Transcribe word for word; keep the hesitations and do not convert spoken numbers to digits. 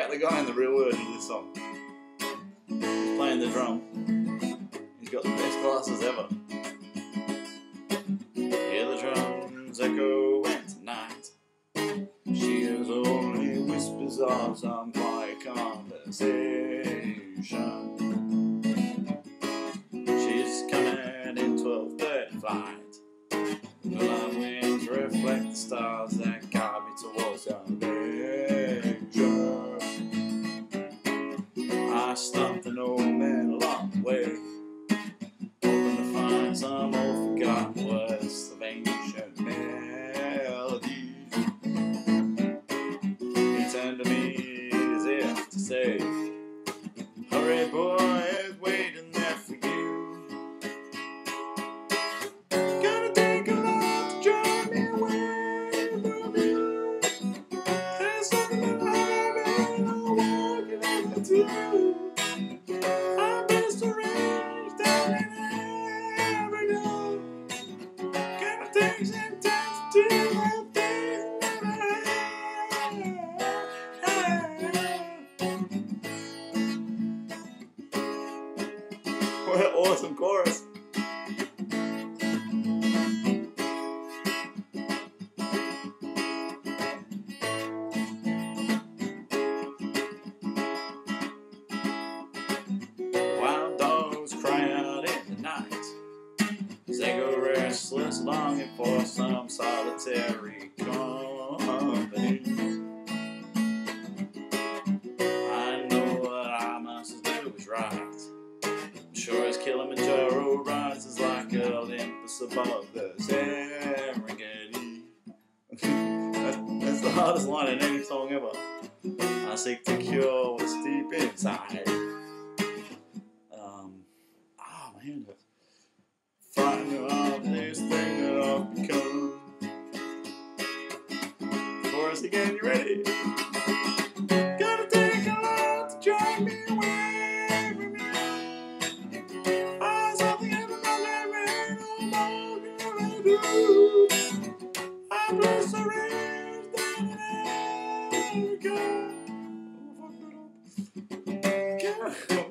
out the guy in the real world in this song. He's playing the drum. He's got the best glasses ever. Hear the drums echo at night. She hears only whispers of some quiet conversation. She's coming in twelve thirty flight. The light winds reflect the stars that guide me towards your I stopped an old man along the way, hoping to find some old forgotten words of ancient melodies. He turned to me as if to say, "Hurry, boy, is waiting there for you. Gonna take a lot to drive me away from you. There's something in my head and I'll walk it out to you. What an awesome chorus. Wild dogs cry out in the night. They go restless, longing for some solitary company. I know what I must do is right. Sure as Kilimanjaro rises like Olympus above the Serengeti. That's the hardest line in any song ever. I seek to cure what's deep inside. Um, ah, my hand hurts. Find out this thing that I've become. Chorus again, you ready? Gotta take a lot to drive me away. Oh, fuck that up.